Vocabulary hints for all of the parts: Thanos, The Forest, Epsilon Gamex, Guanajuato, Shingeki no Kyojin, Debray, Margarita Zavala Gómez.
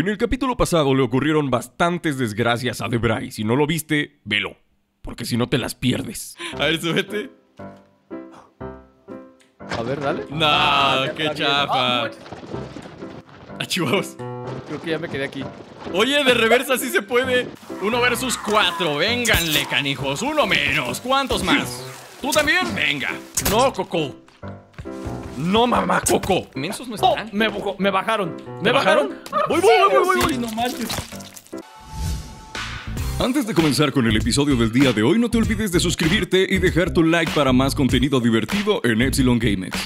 En el capítulo pasado le ocurrieron bastantes desgracias a Debray. Si no lo viste, velo, porque si no te las pierdes. A ver, súbete. A ver, dale. No, qué chafa. Achivados. Creo que ya me quedé aquí. Oye, de reversa sí se puede. 1 versus 4, vénganle, canijos. 1 menos, ¿cuántos más? ¿Tú también? Venga. No, Coco. No, mamá, Coco. Mensos no están. Oh, me bajaron. ¿Me bajaron? Voy. No manches. Antes de comenzar con el episodio del día de hoy, no te olvides de suscribirte y dejar tu like para más contenido divertido en Epsilon Gamex.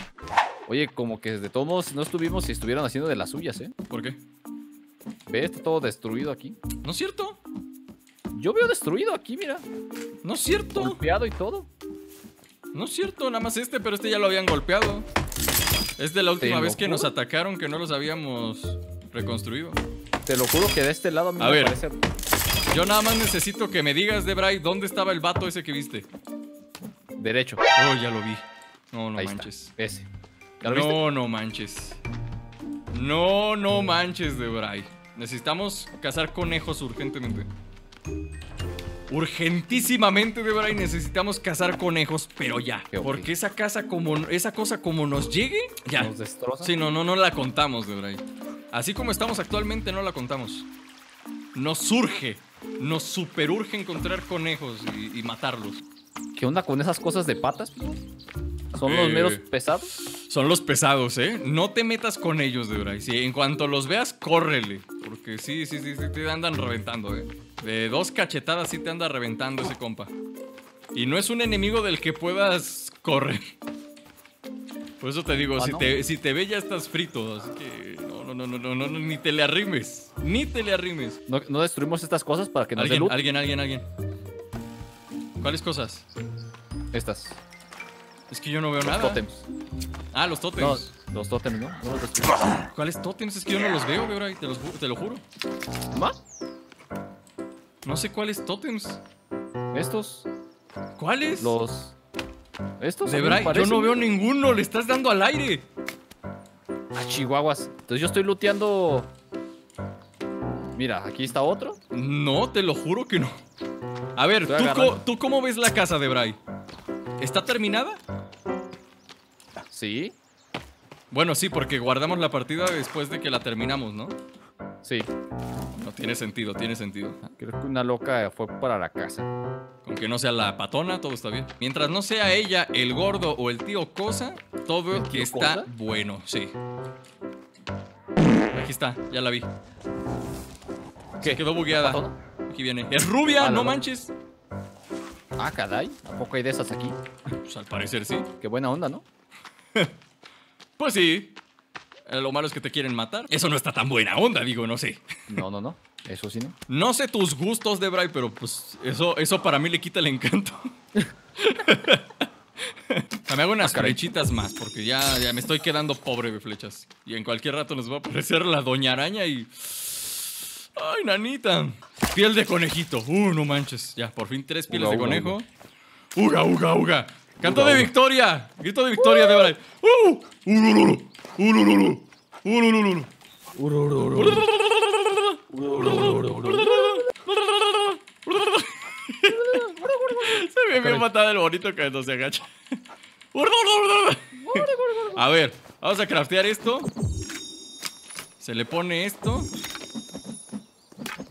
Oye, como que de todos modos no estuvimos si estuvieron haciendo de las suyas, ¿eh? ¿Por qué? ¿Ves? Está todo destruido aquí. ¿No es cierto? Yo veo destruido aquí, mira. ¿No es cierto? Golpeado y todo. No es cierto, nada más este, pero este ya lo habían golpeado. Es de la última vez que nos atacaron, que no los habíamos reconstruido. Te lo juro que de este lado a mí me parece... Yo nada más necesito que me digas, Debray, ¿dónde estaba el vato ese que viste? Derecho. Oh, ya lo vi. No, no manches. Ese. No, no manches. No, no manches, Debray. Necesitamos cazar conejos urgentemente. Urgentísimamente, Debray, necesitamos cazar conejos, pero ya. Porque esa cosa como nos llegue, ya. Nos destroza. Sí, no la contamos, Debray. Así como estamos actualmente, no la contamos. Nos urge, nos superurge encontrar conejos y matarlos. ¿Qué onda con esas cosas de patas, tío? ¿Son los meros pesados? Son los pesados, ¿eh? No te metas con ellos, Debray. Sí, en cuanto los veas, córrele. Porque sí, te andan reventando, ¿eh? De 2 cachetadas sí te anda reventando ese compa. Y no es un enemigo del que puedas correr. Por eso te digo, si te ve ya estás frito. Así que no, ni te le arrimes. Ni te le arrimes. No destruimos estas cosas para que no se luz. Alguien. ¿Cuáles cosas? Estas. Es que yo no veo nada. Los tótems. Ah, los tótems. No, los tótems, ¿no? ¿Cuáles tótems? Es que yo no los veo, Debray, te lo juro. ¿Más? No sé cuáles tótems. Estos. ¿Cuáles? Los... Estos. Debray, yo no veo ninguno. Le estás dando al aire. A chihuahuas. Entonces yo estoy looteando. Mira, aquí está otro. No, te lo juro que no. A ver, ¿tú cómo ves la casa, Debray? ¿Está terminada? Sí. Bueno, sí, porque guardamos la partida después de que la terminamos, ¿no? Sí. No, tiene sentido. Creo que una loca fue para la casa. Con que no sea la patona, todo está bien. Mientras no sea ella, el gordo o el tío Cosa, todo ¿El tío está Cosa? Bueno, sí. Aquí está, ya la vi. ¿Qué? Se quedó bugueada. Aquí viene. ¡Es rubia! ¡No manches! Ah, caray. ¿A poco hay de esas aquí? Pues al parecer sí. Qué buena onda, ¿no? Pues sí. Lo malo es que te quieren matar. Eso no está tan buena onda, digo, no sé. No. Eso sí no. No sé tus gustos, Debray, pero pues eso para mí le quita el encanto. Me hago unas flechitas más, porque ya me estoy quedando pobre de flechas. Y en cualquier rato nos va a aparecer la doña araña y... ¡Ay, nanita! Piel de conejito. No manches. Ya, por fin 3 pieles de conejo. ¡Uga! ¡Canto de victoria! ¡Grito de victoria, Debray! Se me vio matada el bonito cuando se agacha. A ver, vamos a craftear esto. Se le pone esto.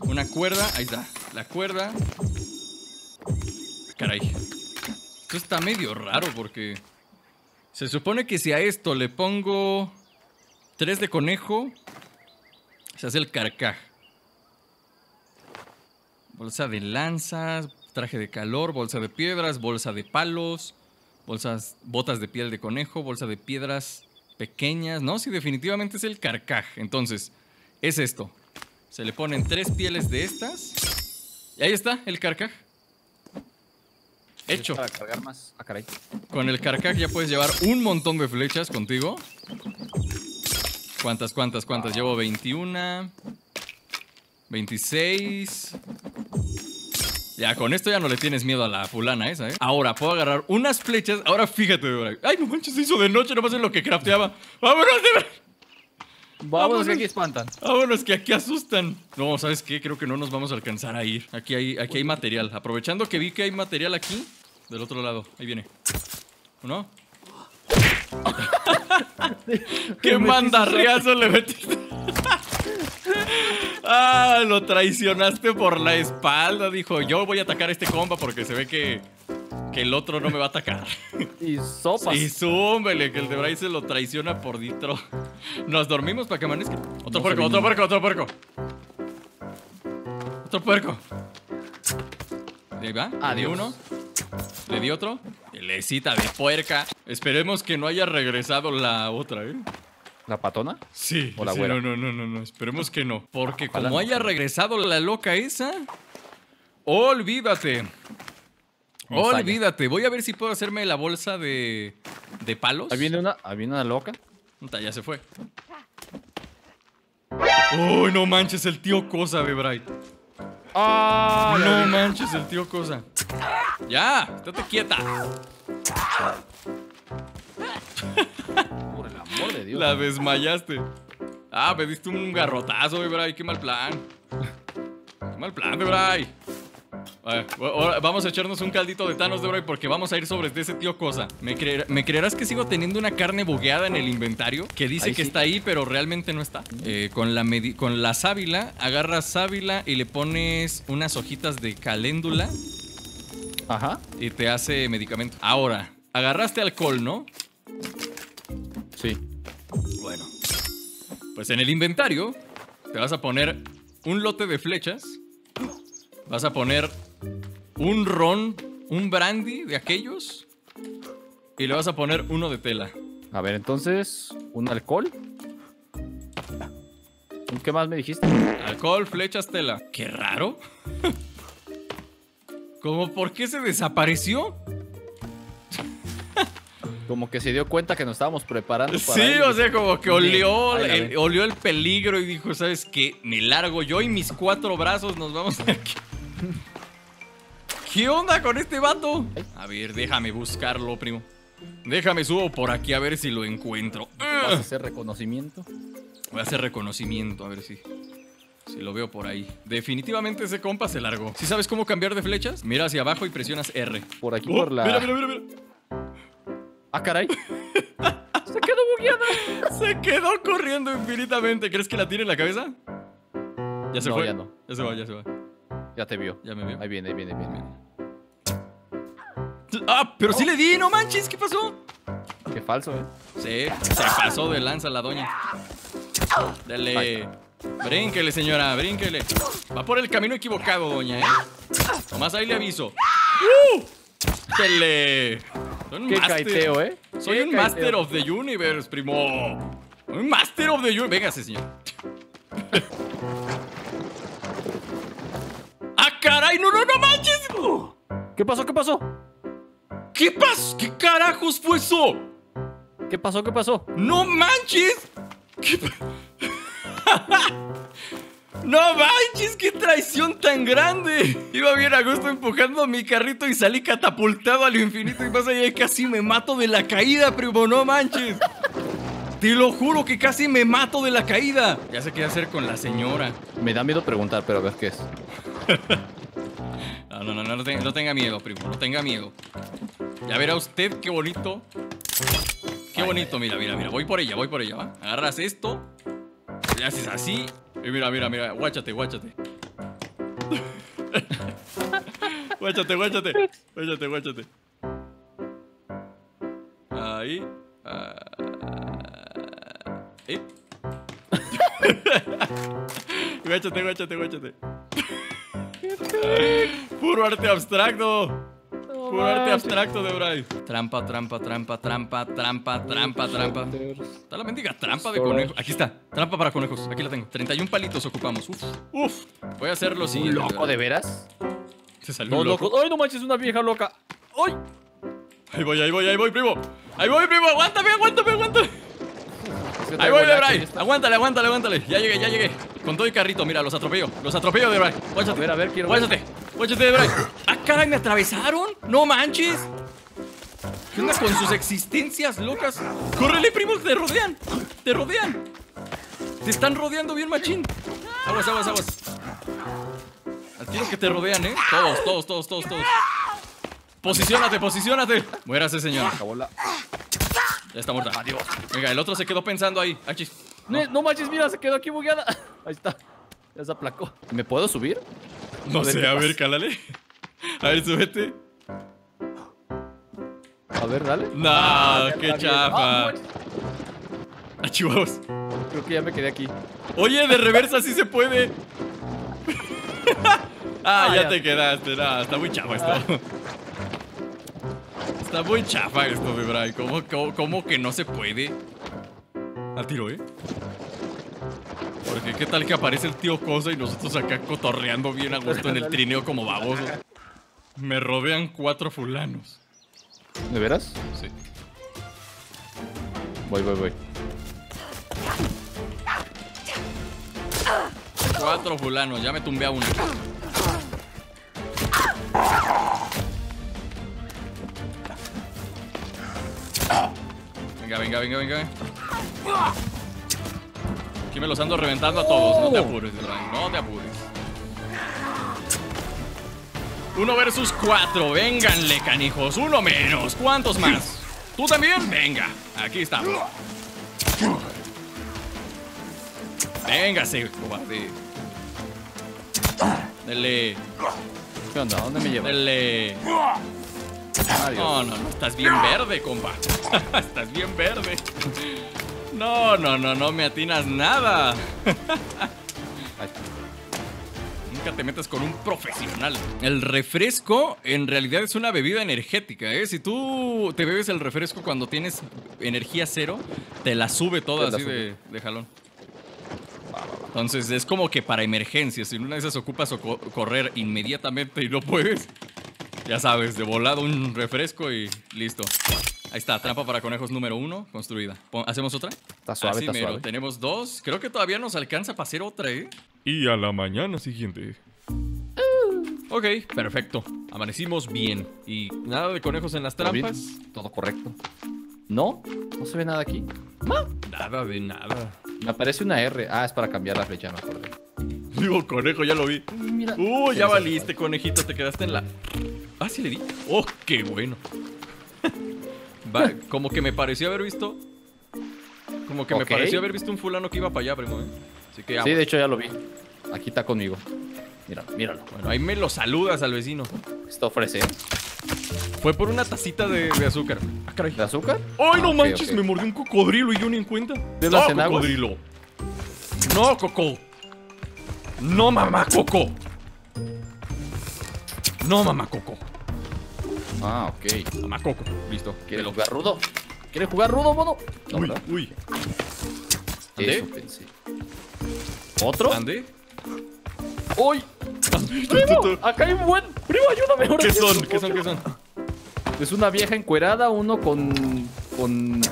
Una cuerda, ahí está. La cuerda. Caray. Esto está medio raro porque... Se supone que si a esto le pongo 3 de conejo, se hace el carcaj. Bolsa de lanzas, traje de calor, bolsa de piedras, bolsa de palos, botas de piel de conejo, bolsa de piedras pequeñas. No, sí, definitivamente es el carcaj. Entonces, es esto. Se le ponen 3 pieles de estas. Y ahí está el carcaj. Hecho. Para cargar más. Ah, caray. Con el carcaj ya puedes llevar un montón de flechas contigo. ¿Cuántas? Llevo 21. 26. Ya, con esto ya no le tienes miedo a la fulana esa, ¿eh? Ahora puedo agarrar unas flechas. Ahora fíjate, Debray. Ay, no manches, se hizo de noche. Nomás en lo que crafteaba. ¡Vámonos, Debray! Vámonos que aquí espantan. Vámonos que aquí asustan. No, ¿sabes qué? Creo que no nos vamos a alcanzar a ir. Aquí hay material. Aprovechando que vi que hay material aquí. Del otro lado. Ahí viene. ¿No? ¡Qué mandarriazo le metiste! ¡Ah! Lo traicionaste por la espalda. Dijo, yo voy a atacar a este compa porque se ve que el otro no me va a atacar. Y sopas. Y súmbele, que el de Bray se lo traiciona por dentro. Nos dormimos para que amanezca. Otro puerco, otro puerco, otro puerco. Otro puerco. Ahí va. Adiós. Uno. Le di otro. Lecita de puerca. Esperemos que no haya regresado la otra, ¿eh? ¿La patona? Sí. ¿O la güera? No, no. Esperemos que no. Porque ojalá como haya regresado la loca esa, olvídate. Olvídate. Voy a ver si puedo hacerme la bolsa de palos. Ahí viene una loca. Ya se fue. Uy, no manches el tío Cosa, Bebray. Oh, no manches el tío Cosa. Ya, estate quieta. Por el amor de Dios. La desmayaste. Ah, me diste un garrotazo, Bebray. Qué mal plan. Qué mal plan, Bebray. Ahora vamos a echarnos un caldito de Thanos, Debray, porque vamos a ir sobre de ese tío Cosa. ¿Me creerás que sigo teniendo una carne bugueada en el inventario? Que dice ahí que sí está ahí, pero realmente no está. Con la sábila, agarras sábila y le pones unas hojitas de caléndula. Ajá. Y te hace medicamento. Ahora, agarraste alcohol, ¿no? Sí. Bueno, pues en el inventario te vas a poner un lote de flechas. Vas a poner un ron, un brandy de aquellos. Y le vas a poner uno de tela. A ver, entonces, ¿un alcohol? ¿Qué más me dijiste? Alcohol, flechas, tela. Qué raro. ¿Cómo por qué se desapareció? Como que se dio cuenta que nos estábamos preparando para... Sí, o sea, como que olió el peligro y dijo, ¿sabes qué? Me largo yo y mis 4 brazos nos vamos de aquí. ¿Qué onda con este vato? A ver, déjame buscarlo, primo. Déjame subo por aquí a ver si lo encuentro. ¿Vas a hacer reconocimiento? Voy a hacer reconocimiento, a ver si lo veo por ahí. Definitivamente ese compa se largó. ¿Sí sabes cómo cambiar de flechas? Mira hacia abajo y presionas R. Por aquí, por la... Mira. ¡Ah, caray! ¡Se quedó bugueada! ¡Se quedó corriendo infinitamente! ¿Crees que la tiene en la cabeza? Ya se fue. Ya no. Ya se va. Ya te vio. Ya me vio. Ahí viene. ¡Ah! ¡Pero sí le di! ¡No manches! ¿Qué pasó? Qué falso, ¿eh? Sí, se pasó de lanza la doña. Dale. Brínquele, señora, brínquele. Va por el camino equivocado, doña, ¿eh? Nomás ahí le aviso. ¡Dale! Qué caiteo, ¿eh? Soy un Master of the Universe, primo. Un Master of the Universe. Véngase, señor. ¡Ah, caray! ¡No manches! ¿Qué pasó? ¿Qué pasó? ¿Qué carajos fue eso? ¿Qué pasó? ¡No manches! ¡No manches! ¡Qué traición tan grande! Iba bien a gusto empujando mi carrito y salí catapultado al infinito y más allá y casi me mato de la caída, primo. ¡No manches! Te lo juro que casi me mato de la caída. Ya sé qué hacer con la señora. Me da miedo preguntar, pero a ver qué es. No tenga miedo, primo. No tenga miedo. Ya verá usted qué bonito. Qué bonito. Mira. Voy por ella, ¿va? Agarras esto. Le haces así. Y mira, guáchate. Guáchate. Ahí. Guáchate. Puro arte abstracto. Puro arte abstracto de Bray. Trampa. Está la mendiga trampa de conejo. Aquí está, trampa para conejos. Aquí la tengo. 31 palitos ocupamos. Uf. Voy a hacer lo siguiente. ¿Loco de veras? Se salió un loco. ¡Ay, no manches! Una vieja loca. ¡Ay! Ahí voy, primo. Aguántame. Ahí voy, de Bray. Aguántale. Ya llegué. Con todo el carrito, mira, los atropello, de Bray. A ver, quiero. Guáchate, de Bray. ¡Ah, caray! ¿Me atravesaron? ¡No manches! ¿Qué onda con sus existencias locas? ¡Córrele, primo! ¡Te rodean! Te están rodeando bien machín. Aguas, aguas, aguas. Al tiro que te rodean, ¿eh? Todos, todos, todos, todos, todos. Posiciónate, posiciónate. Muérase, señora. Ya está muerta. Adiós. Venga, el otro se quedó pensando ahí. Achis. No, no manches, mira, se quedó aquí bugueada. Ahí está. Ya se aplacó. ¿Me puedo subir? No sé, a ver, cálale. A ver, súbete. A ver, dale. No, ah, qué chafa. Achivados. Creo que ya me quedé aquí. Oye, de reversa sí se puede. Ah, ya te quedaste. No, está muy chafa esto. Está muy chafa esto, mi Bray. ¿Cómo que no se puede? Al tiro, ¿eh? Porque qué tal que aparece el tío Cosa y nosotros acá cotorreando bien a gusto en el trineo como babosos. Me rodean 4 fulanos. ¿De veras? Sí. Voy, voy, voy. 4 fulanos, ya me tumbé a uno. Venga, venga, venga, venga. Aquí me los ando reventando a todos. No te apures, Ryan, no te apures. 1 versus 4. Vénganle, canijos. 1 menos. ¿Cuántos más? ¿Tú también? Venga, aquí estamos. Véngase, cobarde. Dele. ¿Qué onda? ¿Dónde me llevas? Dele. No, no, no, estás bien verde, compa. Estás bien verde. No, no, no, no me atinas nada. Nunca te metas con un profesional. El refresco en realidad es una bebida energética, ¿eh? Si tú te bebes el refresco cuando tienes energía cero, te la sube toda así de jalón. Entonces es como que para emergencias. Si en una de esas ocupas correr inmediatamente y no puedes, ya sabes, de volado un refresco y listo. Ahí está, trampa para conejos número 1 construida. ¿Hacemos otra? Está suave, está suave. Tenemos 2. Creo que todavía nos alcanza para hacer otra, ¿eh? Y a la mañana siguiente. Ok, perfecto. Amanecimos bien. Y nada de conejos en las trampas. Todo correcto. ¿No? No se ve nada aquí. ¿Ma? Nada de nada. Me aparece una R. Ah, es para cambiar la flecha, me acordé. Digo, conejo, ya lo vi. Mira. Ya valiste, conejito. Te quedaste en la... Ah, sí le di. Oh, qué bueno. Va, como que me pareció haber visto. Como que me pareció haber visto un fulano que iba para allá, primo, ¿eh? Así que, sí, de hecho ya lo vi. Aquí está conmigo. Míralo, míralo. Bueno, ahí me lo saludas al vecino. ¿Qué te ofrece? Fue por una tacita de azúcar. Ah, caray. ¿De azúcar? ¡Ay, no manches! Me mordió un cocodrilo y yo ni en cuenta. ¿De la cena? Cocodrilo. No, Coco. No, mamá, Coco. No, mamá, Coco. Ah, ok. Mamá Coco. Listo. ¿Quieres jugar rudo? ¿Quieres jugar rudo, mono? No, uy, uy. Eso pensé. ¿Otro? ¿Ande? ¡Uy! ¡Primo! ¡Acá hay un buen! ¡Primo, ayúdame! ¿Qué son? ¿Qué son? ¿Qué son? Es una vieja encuerada, uno con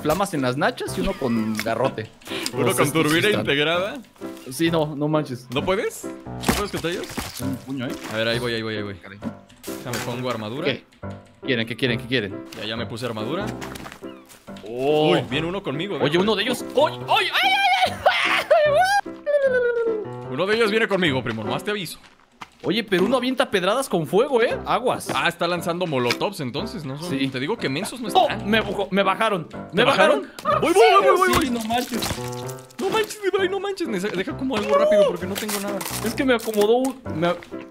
flamas en las nachas y uno con garrote. ¿Uno con turbina integrada? Sí, no, no manches. ¿No puedes? ¿No puedes contra ellos? Un puño, ¿eh? A ver, ahí voy, ahí voy, ahí voy. Ya me pongo armadura. ¿Qué quieren? ¿Qué quieren? ¿Qué quieren? Ya me puse armadura. Uy, viene uno conmigo. Oye, uno de ellos. ¡Ay, ay, ay! Uno de ellos viene conmigo, primo. Nomás te aviso. Oye, pero uno avienta pedradas con fuego, ¿eh? Aguas. Ah, está lanzando molotovs entonces, ¿no? Sí. Te digo que mensos no están. Me bajaron. ¿Me bajaron? Voy, voy, voy, voy. No manches. No manches, no manches. Deja como algo rápido porque no tengo nada. Es que me acomodó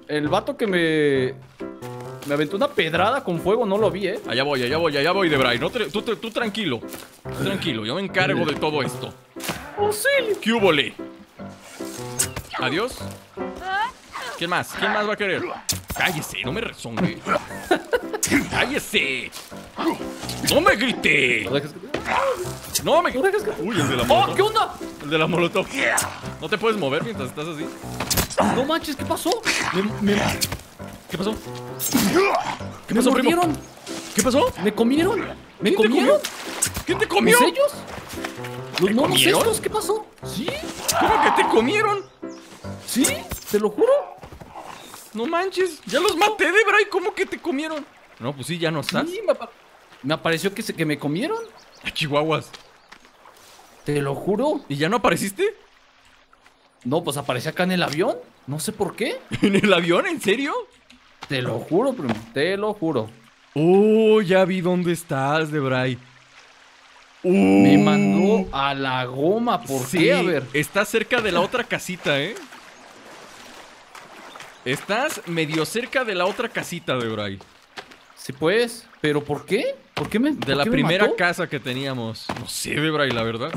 el vato que me aventó una pedrada con fuego, no lo vi, ¿eh? Allá voy, allá voy, allá voy, de Bray. No tú tranquilo. Tranquilo, yo me encargo de todo esto. ¡Auxilio! ¡Qué húbole! Adiós. ¿Quién más? ¿Quién más va a querer? Cállese, no me rezongue. Cállese. No me grite. No me grite. Uy, el de la molotov. ¡Oh, qué onda! El de la molotov. No te puedes mover mientras estás así. No manches, ¿qué pasó? ¿Qué pasó? ¿Qué pasó, primo? ¿Qué pasó? ¿Me comieron? ¿Me comieron? ¿Quién te comió? ¿Los ellos? ¿Los monos estos? ¿Qué pasó? ¿Sí? ¿Cómo que te comieron? ¿Sí? ¿Te lo juro? No manches, ya los maté, de Bray. ¿Cómo que te comieron? No, pues sí, ya no estás. Sí, me apareció que me comieron. A chihuahuas. ¿Te lo juro? ¿Y ya no apareciste? No, pues aparece acá en el avión. No sé por qué. ¿En el avión? ¿En serio? Te lo juro, primo. Te lo juro. Oh, ya vi dónde estás, Debray. Me mandó a la goma. ¿Por qué? A ver. Está cerca de la otra casita, ¿eh? Estás medio cerca de la otra casita, Debray. Sí, pues. ¿Pero por qué? ¿Por qué me mató? De la primera casa que teníamos. No sé, Debray, la verdad.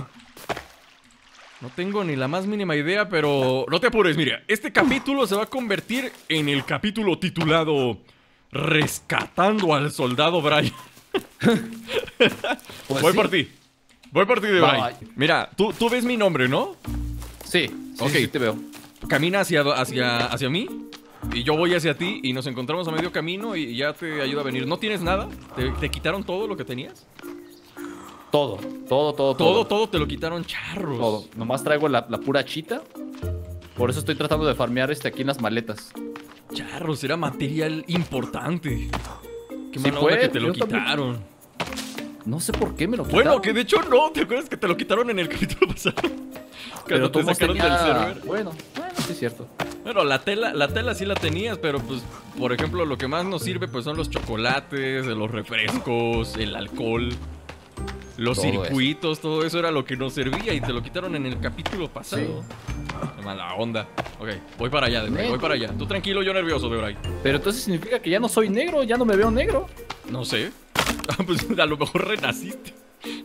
No tengo ni la más mínima idea, pero no te apures, mira. Este capítulo se va a convertir en el capítulo titulado Rescatando al soldado Brian. Pues voy por ti. Voy por ti, Brian. Mira, tú ves mi nombre, ¿no? Sí, sí, okay. Sí te veo. Camina hacia mí y yo voy hacia ti y nos encontramos a medio camino y ya te ayudo a venir. ¿No tienes nada? ¿Te quitaron todo lo que tenías? Todo te lo quitaron, charros. Todo. Nomás traigo la pura chita. Por eso estoy tratando de farmear aquí en las maletas. Charros, era material importante. Qué mala onda que te lo quitaron. También... No sé por qué me lo quitaron. Bueno, que de hecho no. ¿Te acuerdas que te lo quitaron en el capítulo pasado? Pero te sacaron del server. Bueno, sí es cierto. Bueno, la tela sí la tenías, pero pues, por ejemplo, lo que más nos sirve pues son los chocolates, los refrescos, el alcohol. Los circuitos, todo eso era lo que nos servía y te lo quitaron en el capítulo pasado. Qué mala onda. Ok, voy para allá, Debray, voy para allá. Tú tranquilo, yo nervioso, Debray. Pero entonces significa que ya no soy negro, ya no me veo negro. No sé. Pues a lo mejor renaciste.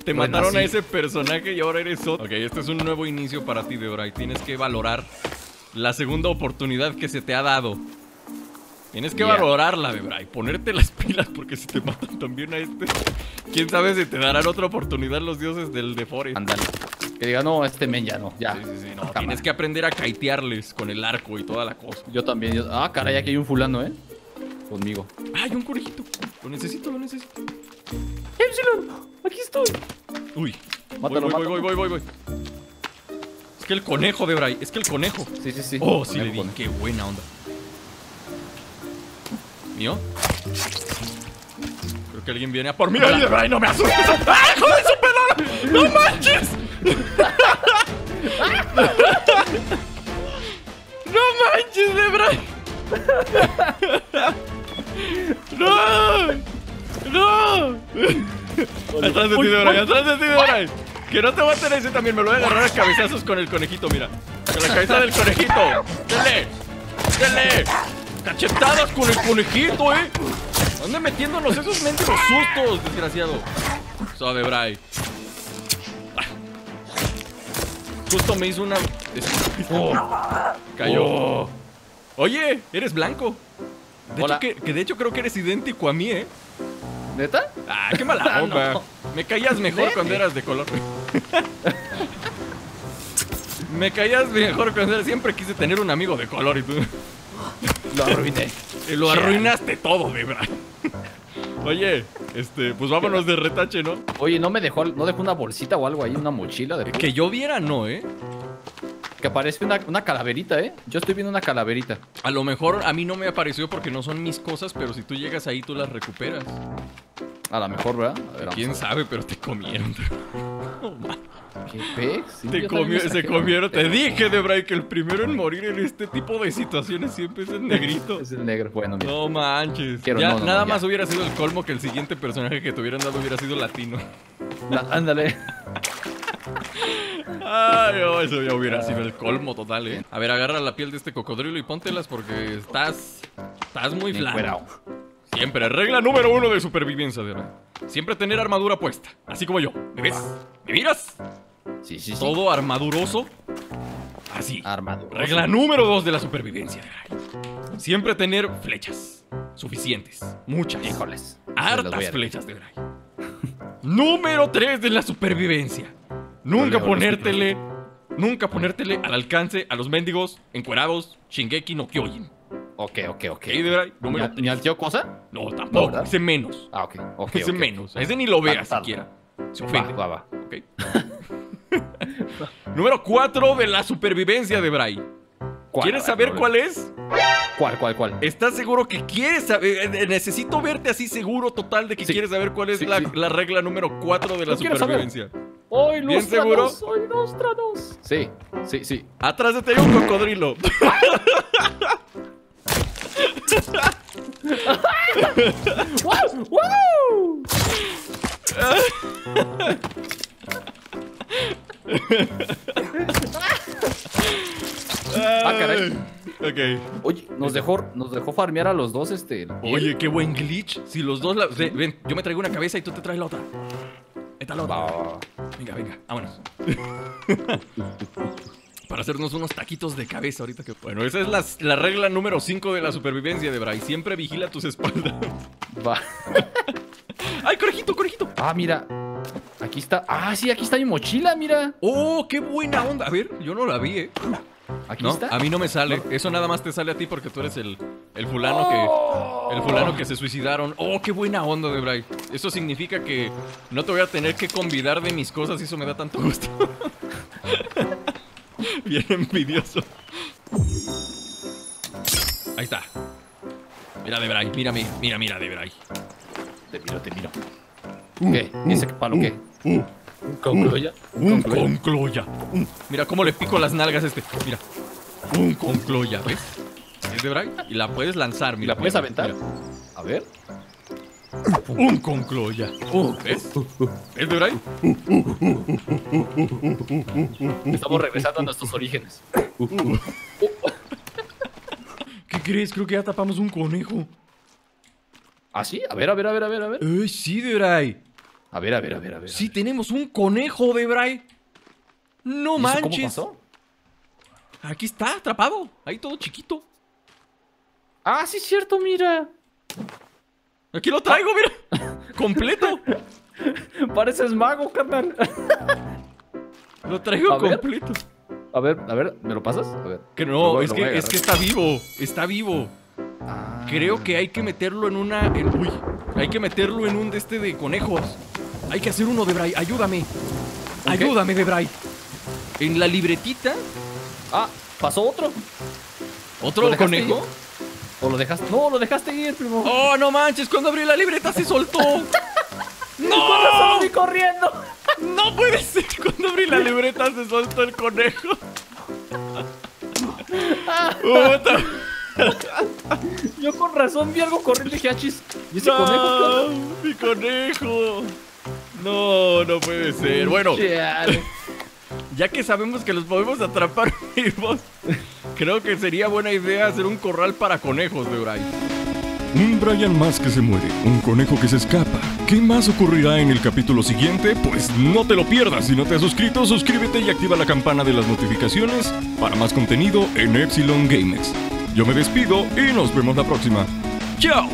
Te mataron a ese personaje y ahora eres otro. Ok, este es un nuevo inicio para ti, Debray. Tienes que valorar la segunda oportunidad que se te ha dado. Tienes que valorarla, Debray. Ponerte las pilas porque si te matan también a este... ¿Quién sabe si te darán otra oportunidad los dioses del The Forest? Ándale. Que diga, no, este men ya no. Ya. Sí, no. Tienes que aprender a kitearles con el arco y toda la cosa. Yo también. Ah, caray, aquí hay un fulano, ¿eh? Conmigo. ¡Ay, un conejito! Lo necesito. ¡Epsilon! ¡Aquí estoy! Uy. Mátalo, voy. Es que el conejo, Debray. Es que el conejo. Sí. Oh, sí, le di. Qué buena onda. ¿Mío? Creo que alguien viene a por mí. ¡Ay, no me asustes! ¡Ay, joder, su pelona! ¡No manches! ¡No manches, Debray! ¡No! Atrás de ti, Debray, Que no te va a tener ese también. Me lo voy a agarrar a cabezazos con el conejito, mira. Con la cabeza del conejito. ¡Dele! Cachetadas con el conejito, Anda metiéndonos esos mendigos sustos, desgraciado. Suave, Bray. Justo me hizo una... Cayó. Oye, eres blanco. De hecho creo que eres idéntico a mí, ¿Neta? Ah, qué mala onda. Me caías mejor cuando eras de color. Me caías mejor cuando eras... Siempre quise tener un amigo de color y tú... Lo arruiné. Lo arruinaste todo, Debray. Oye, pues vámonos de retache, ¿no? Oye, ¿no dejó una bolsita o algo ahí, una mochila? Que yo viera, no, Que aparece una calaverita, Yo estoy viendo una calaverita. A lo mejor a mí no me apareció porque no son mis cosas, pero si tú llegas ahí, tú las recuperas. A lo mejor, ¿verdad? A ver, quién sabe, pero te comieron. ¿Qué pex? Sí, se comieron. Te dije, Debray, que el primero en morir en este tipo de situaciones siempre es el negrito. Es el negro, bueno, mira. No manches. Nada más hubiera sido el colmo que el siguiente personaje que te hubieran dado hubiera sido latino. Ándale. Ay, eso ya hubiera sido el colmo total, A ver, agarra la piel de este cocodrilo y póntelas porque estás muy flaco. Siempre, regla número 1 de supervivencia, Debray. Siempre tener armadura puesta, así como yo. ¿Me ves? ¿Me miras? Sí. Todo armaduroso. Así. Armaduroso. Regla número 2 de la supervivencia. Siempre tener flechas. Suficientes. Muchas. Híjoles. Hartas flechas, Debray. Número 3 de la supervivencia. Nunca ponértele al alcance a los mendigos encuerados Shingeki no Kyojin. Ok. Debray, ¿Ni al tío Cosa? No, tampoco. No, ese menos. Ah, ok. Ese menos. Ese ni lo veas siquiera. Se ofende. Va. Okay. Número 4 de la supervivencia, Debray. ¿Quieres saber cuál es? ¿Cuál? ¿Estás seguro que quieres saber? Necesito verte así seguro total de que quieres saber cuál es la regla número 4 de la supervivencia. ¡Oh, ilústranos! ¡Oh, ilústranos! Sí, sí, sí. Atrás de ti hay un cocodrilo. ¡Wow! ¡Wow! Ah, caray. Okay. Oye, nos dejó farmear a los dos Oye, qué buen glitch. Si los dos ven, yo me traigo una cabeza y tú te traes la otra. Está la otra. Venga, venga, vámonos. Para hacernos unos taquitos de cabeza ahorita que... Bueno, esa es la regla número 5 de la supervivencia de Bray. Siempre vigila tus espaldas. Va. ¡Ay, conejito, conejito! Ah, mira. Aquí está... Ah, sí, aquí está mi mochila, mira. ¡Oh, qué buena onda! A ver, yo no la vi, Aquí está. A mí no me sale. No. Eso nada más te sale a ti porque tú eres el fulano que... El fulano que se suicidaron. ¡Oh, qué buena onda de Bray! Eso significa que no te voy a tener que convidar de mis cosas y eso me da tanto gusto. Bien envidioso. Ahí está. Mira de Bray, mírame. Mira de Bray. Te miro, te miro. ¿Qué? ¿Ese palo qué? Un concloya. Mira cómo le pico las nalgas a este. Mira. Un concloya, ¿ves? Es de Bray. Y la puedes lanzar, mira. ¿La puedes aventar? Mira. A ver. Un concloya. ¿Ves? ¿Es de Bray? Estamos regresando a nuestros orígenes. ¿Qué crees? Creo que ya tapamos un conejo. ¿Ah, sí? A ver. Sí, de Bray. A ver. Sí, tenemos un conejo de Bray. No manches. ¿Cómo pasó? Aquí está, atrapado. Ahí todo chiquito. Ah, sí, es cierto, mira. Aquí lo traigo, mira. Completo. Pareces mago, carnal. Lo traigo completo. A ver, ¿me lo pasas? A ver. Que no, es que está vivo. Está vivo. Ah. Creo que hay que meterlo en una... Uy, hay que meterlo en un de conejos. Hay que hacer uno de Bray, ayúdame. Okay. Ayúdame de Bray. En la libretita. Ah, pasó otro. ¿Otro conejo? ¿O lo dejaste? No, lo dejaste ir, primo. Oh, no manches, cuando abrí la libreta se soltó. ¡No! Cuando salí corriendo. No puede ser, cuando abrí la libreta se soltó el conejo. Yo con razón vi algo corriente, hachis. ¿Y ese conejo? ¡Mi conejo! No, no puede ser. Bueno, ya que sabemos que los podemos atrapar vivos, creo que sería buena idea hacer un corral para conejos de Bray. Un Bryan más que se muere, un conejo que se escapa. ¿Qué más ocurrirá en el capítulo siguiente? Pues no te lo pierdas. Si no te has suscrito, suscríbete y activa la campana de las notificaciones para más contenido en Epsilon Gamex. Yo me despido y nos vemos la próxima. ¡Chao!